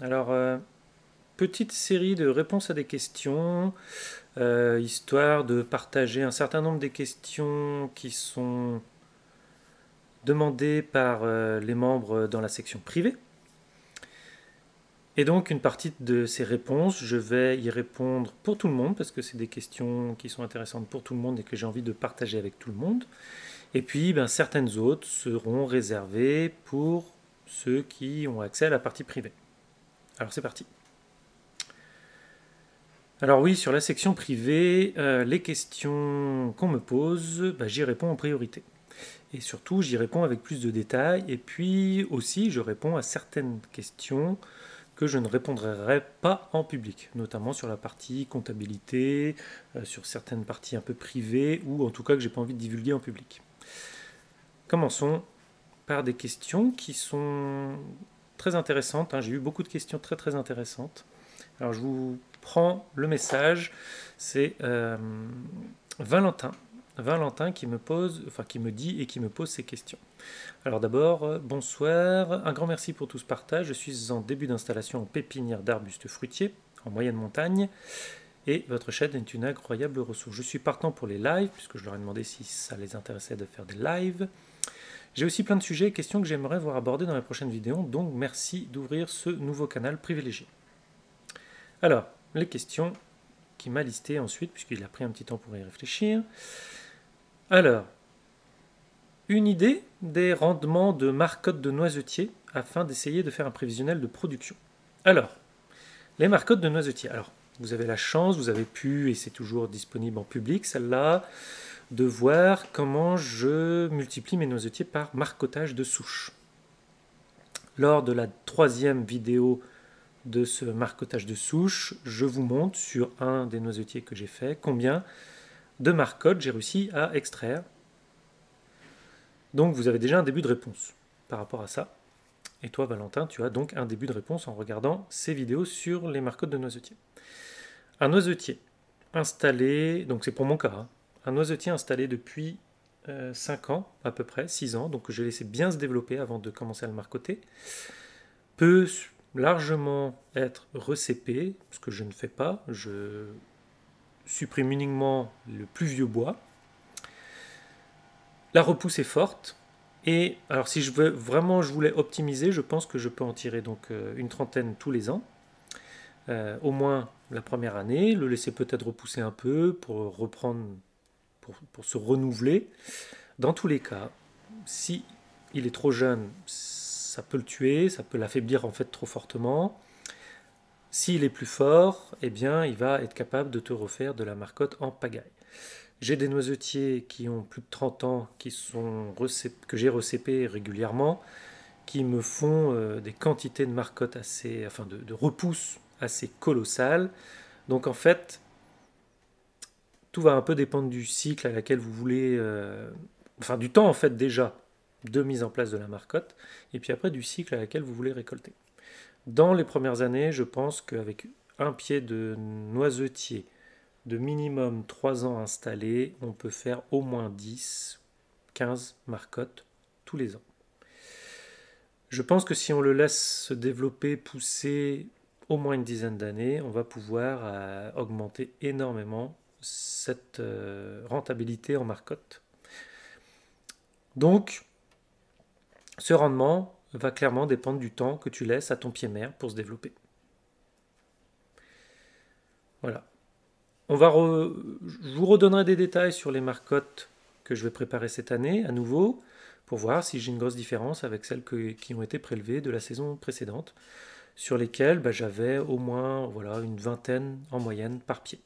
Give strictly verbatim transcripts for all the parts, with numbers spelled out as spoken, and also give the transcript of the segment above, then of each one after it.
Alors, euh, petite série de réponses à des questions, euh, histoire de partager un certain nombre des questions qui sont demandées par euh, les membres dans la section privée. Et donc, une partie de ces réponses, je vais y répondre pour tout le monde, parce que c'est des questions qui sont intéressantes pour tout le monde et que j'ai envie de partager avec tout le monde. Et puis, ben, certaines autres seront réservées pour ceux qui ont accès à la partie privée. Alors, c'est parti. Alors oui, sur la section privée, euh, les questions qu'on me pose, ben, j'y réponds en priorité. Et surtout, j'y réponds avec plus de détails. Et puis aussi, je réponds à certaines questions que je ne répondrai pas en public, notamment sur la partie comptabilité, euh, sur certaines parties un peu privées, ou en tout cas que j'ai pas envie de divulguer en public. Commençons par des questions qui sont très intéressantes, hein. J'ai eu beaucoup de questions très très intéressantes. Alors je vous prends le message, c'est euh, Valentin, Valentin qui me pose, enfin qui me dit et qui me pose ces questions. Alors d'abord, bonsoir, un grand merci pour tout ce partage. Je suis en début d'installation en pépinière d'arbustes fruitiers, en moyenne montagne, et votre chaîne est une incroyable ressource. Je suis partant pour les lives, puisque je leur ai demandé si ça les intéressait de faire des lives. J'ai aussi plein de sujets et questions que j'aimerais voir abordés dans les prochaines vidéos, donc merci d'ouvrir ce nouveau canal privilégié. Alors, les questions qu'il m'a listées ensuite, puisqu'il a pris un petit temps pour y réfléchir. Alors, une idée des rendements de marcottes de noisetiers afin d'essayer de faire un prévisionnel de production. Alors, les marcottes de noisetiers. Alors, vous avez la chance, vous avez pu, et c'est toujours disponible en public, celle-là, de voir comment je multiplie mes noisetiers par marcottage de souche. Lors de la troisième vidéo de ce marcottage de souche, je vous montre sur un des noisetiers que j'ai fait combien de marcottes j'ai réussi à extraire. Donc vous avez déjà un début de réponse par rapport à ça. Et toi Valentin, tu as donc un début de réponse en regardant ces vidéos sur les marcottes de noisetiers. Un noisetier installé, donc c'est pour mon cas, hein, un noisetier installé depuis euh, cinq ans à peu près, six ans, donc je l'ai laissé bien se développer avant de commencer à le marcoter, peut largement être recépé, ce que je ne fais pas, je supprime uniquement le plus vieux bois. La repousse est forte, et alors si je veux vraiment, je voulais optimiser, je pense que je peux en tirer donc une trentaine tous les ans, euh, au moins la première année, le laisser peut-être repousser un peu pour reprendre, pour, pour se renouveler. Dans tous les cas, si il est trop jeune, ça peut le tuer, ça peut l'affaiblir en fait trop fortement. S'il est plus fort, eh bien, il va être capable de te refaire de la marcotte en pagaille. J'ai des noisetiers qui ont plus de trente ans, qui sont que j'ai recépés régulièrement, qui me font euh, des quantités de marcotte assez, enfin de, de repousses assez colossales. Donc en fait, tout va un peu dépendre du cycle à laquelle vous voulez, euh, enfin du temps en fait déjà de mise en place de la marcotte, et puis après du cycle à laquelle vous voulez récolter. Dans les premières années, je pense qu'avec un pied de noisetier de minimum trois ans installé, on peut faire au moins dix, quinze marcottes tous les ans. Je pense que si on le laisse se développer, pousser au moins une dizaine d'années, on va pouvoir euh, augmenter énormément cette euh, rentabilité en marcotte. Donc, ce rendement va clairement dépendre du temps que tu laisses à ton pied-mère pour se développer. Voilà. On va re... Je vous redonnerai des détails sur les marcottes que je vais préparer cette année, à nouveau, pour voir si j'ai une grosse différence avec celles que... qui ont été prélevées de la saison précédente, sur lesquelles bah, j'avais au moins voilà, une vingtaine en moyenne par pied.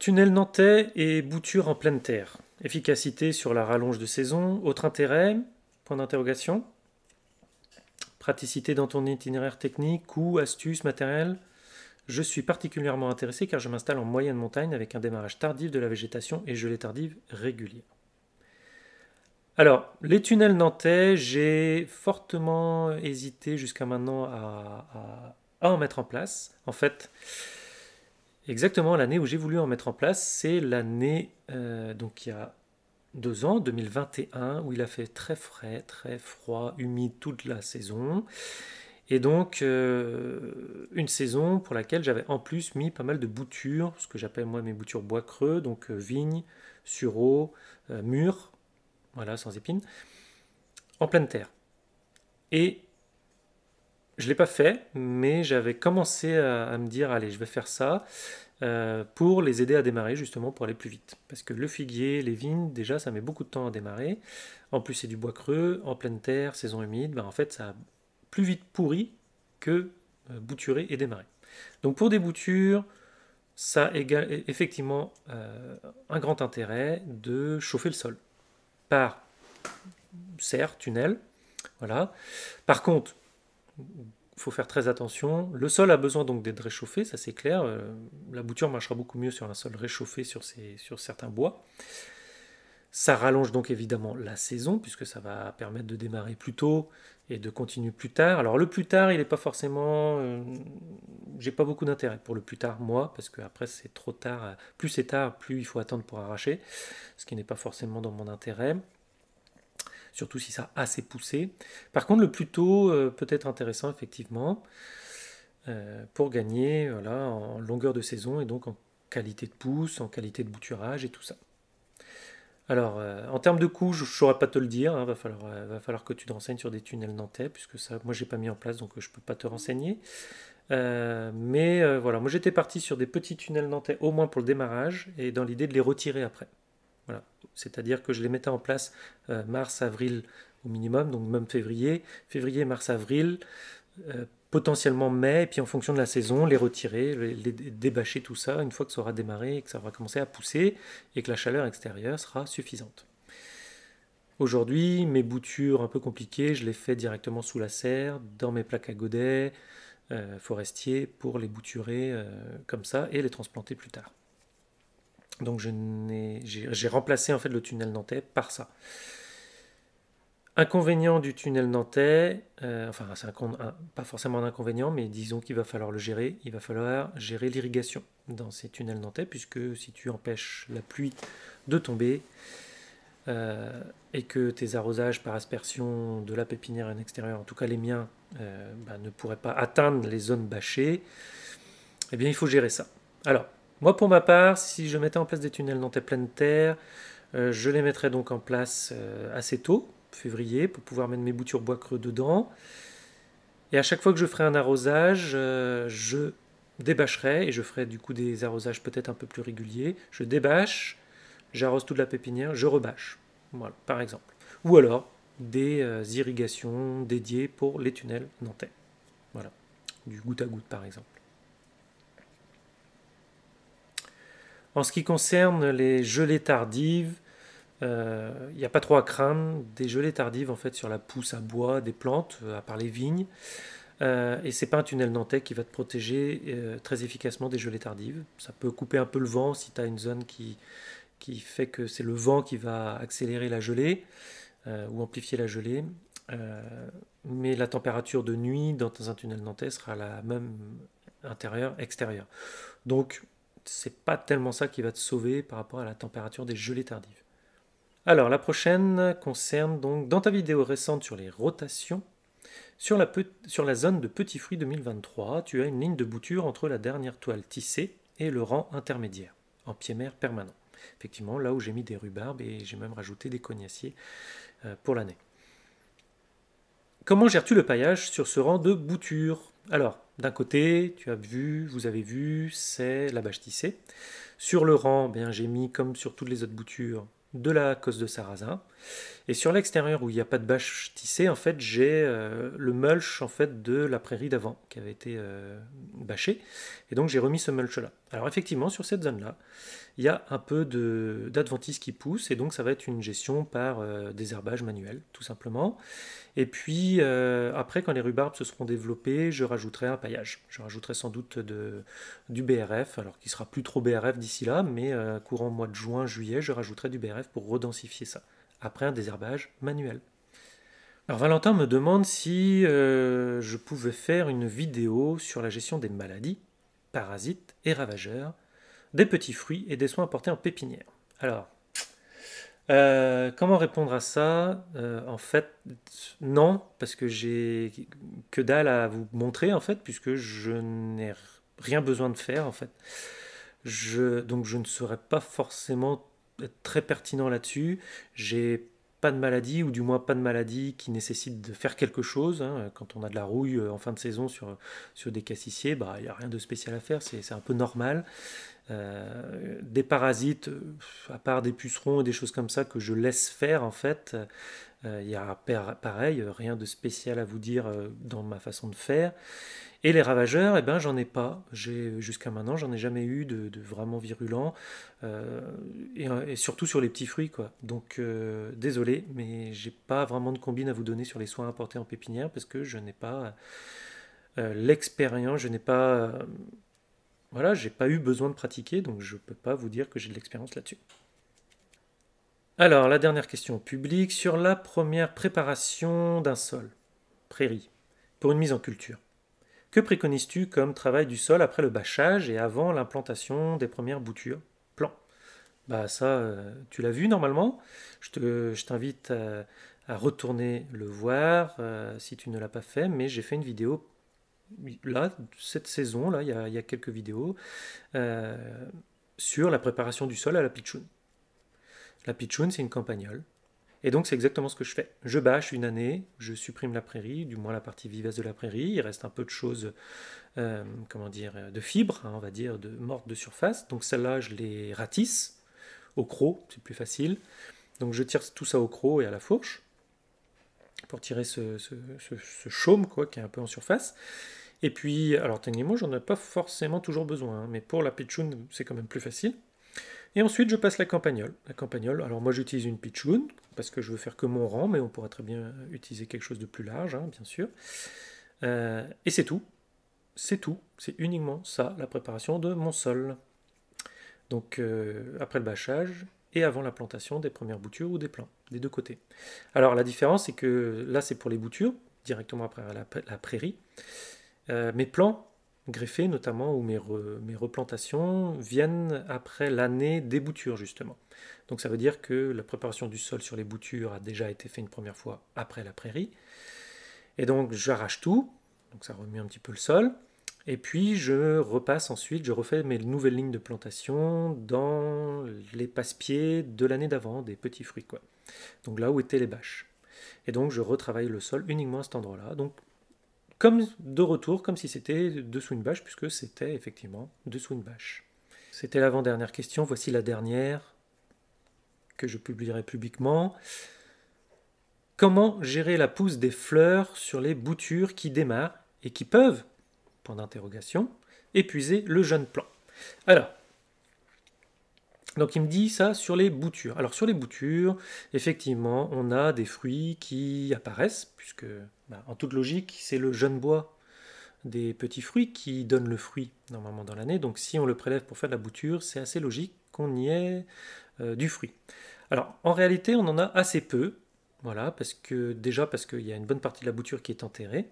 Tunnel nantais et bouture en pleine terre. Efficacité sur la rallonge de saison. Autre intérêt, point d'interrogation. Praticité dans ton itinéraire technique, coût, astuces, matériel. Je suis particulièrement intéressé car je m'installe en moyenne montagne avec un démarrage tardif de la végétation et gelée tardive régulière. Alors, les tunnels nantais, j'ai fortement hésité jusqu'à maintenant à, à, à en mettre en place. En fait, exactement l'année où j'ai voulu en mettre en place, c'est l'année, euh, donc il y a deux ans, deux mille vingt et un, où il a fait très frais, très froid, humide toute la saison, Et donc, euh, une saison pour laquelle j'avais en plus mis pas mal de boutures, ce que j'appelle moi mes boutures bois creux, donc euh, vigne, sureau, euh, mûr, voilà, sans épines, en pleine terre. Et je ne l'ai pas fait, mais j'avais commencé à, à me dire, allez, je vais faire ça euh, pour les aider à démarrer, justement, pour aller plus vite. Parce que le figuier, les vignes, déjà, ça met beaucoup de temps à démarrer. En plus, c'est du bois creux, en pleine terre, saison humide, ben, en fait, ça a plus vite pourri que euh, bouturé et démarré. Donc pour des boutures, ça a égale, effectivement euh, un grand intérêt de chauffer le sol par serre, tunnel, voilà. Par contre, il faut faire très attention, le sol a besoin donc d'être réchauffé, ça c'est clair, euh, la bouture marchera beaucoup mieux sur un sol réchauffé sur, ces, sur certains bois. Ça rallonge donc évidemment la saison, puisque ça va permettre de démarrer plus tôt et de continuer plus tard. Alors le plus tard, il n'est pas forcément... Euh, j'ai pas beaucoup d'intérêt pour le plus tard, moi, parce qu'après c'est trop tard. Plus c'est tard, plus il faut attendre pour arracher, ce qui n'est pas forcément dans mon intérêt, surtout si ça a assez poussé. Par contre, le plus tôt euh, peut être intéressant, effectivement, euh, pour gagner voilà, en longueur de saison, et donc en qualité de pousse, en qualité de bouturage et tout ça. Alors, euh, en termes de coût, je ne saurais pas te le dire, hein, va falloir, euh, va falloir que tu te renseignes sur des tunnels nantais, puisque ça, moi, je n'ai pas mis en place, donc euh, je ne peux pas te renseigner. Euh, mais euh, voilà, moi, j'étais parti sur des petits tunnels nantais, au moins pour le démarrage, et dans l'idée de les retirer après. Voilà, c'est-à-dire que je les mettais en place euh, mars, avril au minimum, donc même février, février, mars, avril, euh, potentiellement mai, et puis en fonction de la saison, les retirer, les, les débâcher tout ça, une fois que ça aura démarré et que ça aura commencé à pousser, et que la chaleur extérieure sera suffisante. Aujourd'hui, mes boutures un peu compliquées, je les fais directement sous la serre, dans mes plaques à godets euh, forestiers, pour les bouturer euh, comme ça, et les transplanter plus tard. Donc j'ai remplacé en fait le tunnel nantais par ça. Inconvénient du tunnel nantais, euh, enfin c'est pas forcément un inconvénient, mais disons qu'il va falloir le gérer, il va falloir gérer l'irrigation dans ces tunnels nantais, puisque si tu empêches la pluie de tomber euh, et que tes arrosages par aspersion de la pépinière en extérieur, en tout cas les miens, euh, bah, ne pourraient pas atteindre les zones bâchées, eh bien il faut gérer ça. Alors, moi, pour ma part, si je mettais en place des tunnels nantais pleine terre, euh, je les mettrais donc en place euh, assez tôt, février, pour pouvoir mettre mes boutures bois creux dedans. Et à chaque fois que je ferai un arrosage, euh, je débâcherai, et je ferai du coup des arrosages peut-être un peu plus réguliers. Je débâche, j'arrose toute la pépinière, je rebâche, voilà, par exemple. Ou alors des euh, irrigations dédiées pour les tunnels nantais. Voilà, du goutte à goutte par exemple. En ce qui concerne les gelées tardives, il euh, n'y a pas trop à craindre des gelées tardives en fait sur la pousse à bois des plantes, à part les vignes. Euh, et ce n'est pas un tunnel nantais qui va te protéger euh, très efficacement des gelées tardives. Ça peut couper un peu le vent si tu as une zone qui, qui fait que c'est le vent qui va accélérer la gelée euh, ou amplifier la gelée. Euh, mais la température de nuit dans un tunnel nantais sera la même intérieure, extérieure. Donc, c'est pas tellement ça qui va te sauver par rapport à la température des gelées tardives. Alors la prochaine concerne donc, dans ta vidéo récente sur les rotations, sur la, sur la zone de petits fruits deux mille vingt-trois, tu as une ligne de bouture entre la dernière toile tissée et le rang intermédiaire, en pied-mer permanent. Effectivement, là où j'ai mis des rhubarbes et j'ai même rajouté des cognassiers pour l'année. Comment gères-tu le paillage sur ce rang de bouture? Alors, d'un côté, tu as vu, vous avez vu, c'est la bâche tissée. Sur le rang, bien, j'ai mis, comme sur toutes les autres boutures, de la cosse de sarrasin. Et sur l'extérieur, où il n'y a pas de bâche tissée, en fait, j'ai euh, le mulch en fait, de la prairie d'avant, qui avait été euh, bâchée. Et donc, j'ai remis ce mulch-là. Alors, effectivement, sur cette zone-là, il y a un peu d'adventice qui pousse, et donc ça va être une gestion par euh, désherbage manuel, tout simplement. Et puis, euh, après, quand les rhubarbes se seront développées, je rajouterai un paillage. Je rajouterai sans doute de, du B R F, alors qu'il ne sera plus trop B R F d'ici là, mais euh, courant mois de juin, juillet, je rajouterai du B R F pour redensifier ça, après un désherbage manuel. Alors Valentin me demande si euh, je pouvais faire une vidéo sur la gestion des maladies, parasites et ravageurs, des petits fruits et des soins apportés en pépinière. Alors, Euh, comment répondre à ça? Euh, en fait, non, parce que j'ai que dalle à vous montrer, en fait, puisque je n'ai rien besoin de faire, en fait. Je, donc, je ne saurais pas forcément être très pertinent là-dessus. J'ai pas de maladie, ou du moins pas de maladie qui nécessite de faire quelque chose. Hein. Quand on a de la rouille en fin de saison sur, sur des cassissiers, bah, il n'y a rien de spécial à faire, c'est un peu normal. Euh, des parasites, à part des pucerons et des choses comme ça que je laisse faire en fait, il euh, y a pareil, rien de spécial à vous dire euh, dans ma façon de faire. Et les ravageurs, eh ben, j'en ai pas, jusqu'à maintenant j'en ai jamais eu de, de vraiment virulent, euh, et, et surtout sur les petits fruits quoi. Donc euh, désolé, mais j'ai pas vraiment de combine à vous donner sur les soins apportés en pépinière parce que je n'ai pas euh, l'expérience, je n'ai pas... Euh, Voilà, j'ai pas eu besoin de pratiquer, donc je peux pas vous dire que j'ai de l'expérience là-dessus. Alors, la dernière question publique, sur la première préparation d'un sol, prairie, pour une mise en culture. Que préconises-tu comme travail du sol après le bâchage et avant l'implantation des premières boutures, plants? Bah ça, tu l'as vu normalement, je t'invite à, à retourner le voir euh, si tu ne l'as pas fait, mais j'ai fait une vidéo là, cette saison, là, il y a, il y a quelques vidéos euh, sur la préparation du sol à la pitchoun. La pitchoun, c'est une campagnole. Et donc, c'est exactement ce que je fais. Je bâche une année, je supprime la prairie, du moins la partie vivace de la prairie. Il reste un peu de choses, euh, comment dire, de fibres, hein, on va dire, de mortes de surface. Donc, celle-là, je les ratisse au croc, c'est plus facile. Donc, je tire tout ça au croc et à la fourche pour tirer ce, ce, ce, ce chaume quoi, qui est un peu en surface. Et puis, alors techniquement, j'en ai pas forcément toujours besoin, hein, mais pour la pitchoun, c'est quand même plus facile. Et ensuite, je passe la campagnole. La campagnole, alors moi j'utilise une pitchoun, parce que je veux faire que mon rang, mais on pourrait très bien utiliser quelque chose de plus large, hein, bien sûr. Euh, et c'est tout. C'est tout. C'est uniquement ça, la préparation de mon sol. Donc, euh, après le bâchage, et avant la plantation des premières boutures ou des plants, des deux côtés. Alors la différence, c'est que là c'est pour les boutures, directement après la, la prairie. Euh, mes plants greffés notamment, ou mes, re, mes replantations, viennent après l'année des boutures justement. Donc ça veut dire que la préparation du sol sur les boutures a déjà été faite une première fois après la prairie. Et donc j'arrache tout, donc ça remue un petit peu le sol. Et puis je repasse ensuite, je refais mes nouvelles lignes de plantation dans les passe-pieds de l'année d'avant, des petits fruits quoi. Donc là où étaient les bâches. Et donc je retravaille le sol uniquement à cet endroit-là. Donc comme de retour, comme si c'était dessous une bâche, puisque c'était effectivement dessous une bâche. C'était l'avant-dernière question, voici la dernière que je publierai publiquement. Comment gérer la pousse des fleurs sur les boutures qui démarrent et qui peuvent, point d'interrogation, épuiser le jeune plant. Alors, donc il me dit ça sur les boutures. Alors sur les boutures, effectivement, on a des fruits qui apparaissent, puisque bah, en toute logique, c'est le jeune bois des petits fruits qui donne le fruit normalement dans l'année. Donc si on le prélève pour faire de la bouture, c'est assez logique qu'on y ait euh, du fruit. Alors en réalité, on en a assez peu, voilà, parce que déjà parce qu'il y a une bonne partie de la bouture qui est enterrée.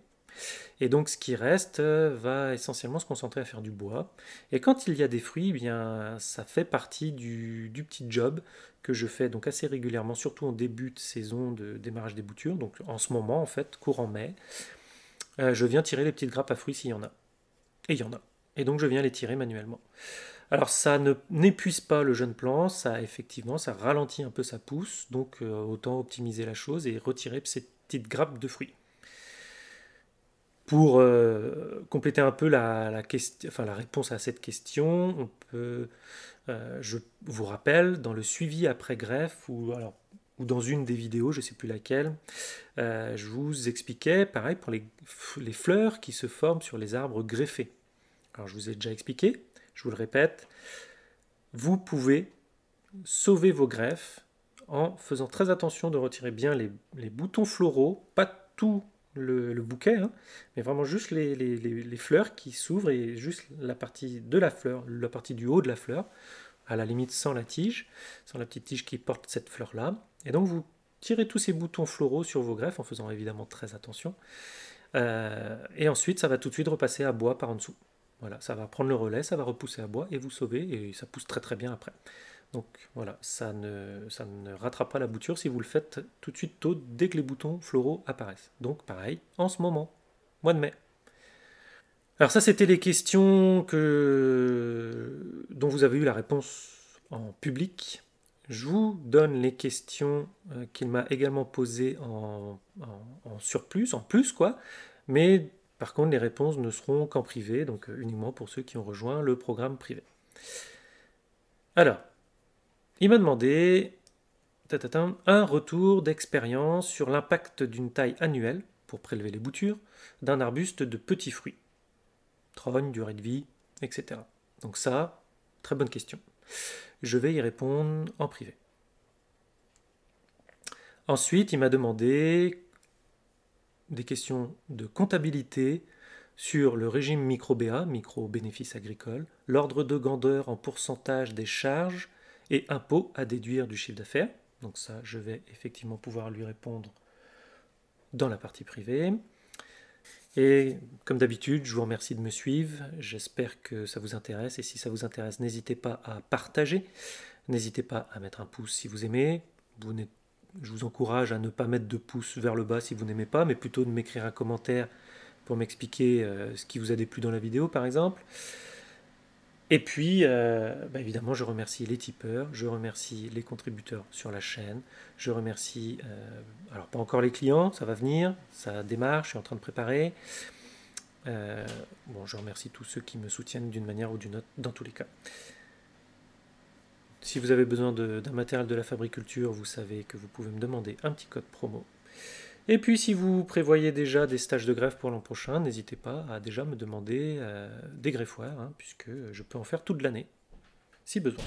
Et donc ce qui reste va essentiellement se concentrer à faire du bois. Et quand il y a des fruits, eh bien, ça fait partie du, du petit job que je fais donc assez régulièrement, surtout en début de saison de démarrage des boutures. Donc en ce moment, en fait, courant mai, euh, je viens tirer les petites grappes à fruits s'il y en a. Et il y en a. Et donc je viens les tirer manuellement. Alors ça n'épuise pas le jeune plant, ça effectivement, ça ralentit un peu sa pousse. Donc euh, autant optimiser la chose et retirer ces petites grappes de fruits. Pour euh, compléter un peu la, la, question, enfin, la réponse à cette question, on peut, euh, je vous rappelle, dans le suivi après greffe, ou, alors, ou dans une des vidéos, je ne sais plus laquelle, euh, je vous expliquais, pareil, pour les, les fleurs qui se forment sur les arbres greffés. Alors je vous ai déjà expliqué, je vous le répète, vous pouvez sauver vos greffes en faisant très attention de retirer bien les, les boutons floraux, pas tout Le, le bouquet, hein, mais vraiment juste les, les, les, les fleurs qui s'ouvrent et juste la partie de la fleur, la partie du haut de la fleur, à la limite sans la tige, sans la petite tige qui porte cette fleur-là. Et donc vous tirez tous ces boutons floraux sur vos greffes en faisant évidemment très attention. Euh, et ensuite, ça va tout de suite repasser à bois par en dessous. Voilà, ça va prendre le relais, ça va repousser à bois et vous sauver et ça pousse très très bien après. Donc voilà, ça ne, ça ne rattrape pas la bouture si vous le faites tout de suite tôt, dès que les boutons floraux apparaissent. Donc pareil, en ce moment, mois de mai. Alors ça, c'était les questions que, dont vous avez eu la réponse en public. Je vous donne les questions qu'il m'a également posées en, en, en surplus, en plus quoi, mais par contre les réponses ne seront qu'en privé, donc uniquement pour ceux qui ont rejoint le programme privé. Alors, il m'a demandé tatatin, un retour d'expérience sur l'impact d'une taille annuelle, pour prélever les boutures, d'un arbuste de petits fruits, trogne, durée de vie, et cetera. Donc ça, très bonne question. Je vais y répondre en privé. Ensuite, il m'a demandé des questions de comptabilité sur le régime micro B A, micro-bénéfice agricole, l'ordre de grandeur en pourcentage des charges et impôts à déduire du chiffre d'affaires. Donc ça, je vais effectivement pouvoir lui répondre dans la partie privée. Et comme d'habitude, je vous remercie de me suivre, j'espère que ça vous intéresse, et si ça vous intéresse, n'hésitez pas à partager, n'hésitez pas à mettre un pouce si vous aimez, vous n'êtes... je vous encourage à ne pas mettre de pouce vers le bas si vous n'aimez pas, mais plutôt de m'écrire un commentaire pour m'expliquer euh, ce qui vous a déplu dans la vidéo par exemple. Et puis, euh, bah évidemment, je remercie les tipeurs, je remercie les contributeurs sur la chaîne, je remercie, euh, alors pas encore les clients, ça va venir, ça démarre, je suis en train de préparer. Euh, bon, je remercie tous ceux qui me soutiennent d'une manière ou d'une autre, dans tous les cas. Si vous avez besoin d'un matériel de la Fabriculture, vous savez que vous pouvez me demander un petit code promo. Et puis, si vous prévoyez déjà des stages de greffe pour l'an prochain, n'hésitez pas à déjà me demander euh, des greffoirs, hein, puisque je peux en faire toute l'année, si besoin.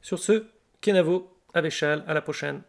Sur ce, Kenavo, Avechal, à la prochaine!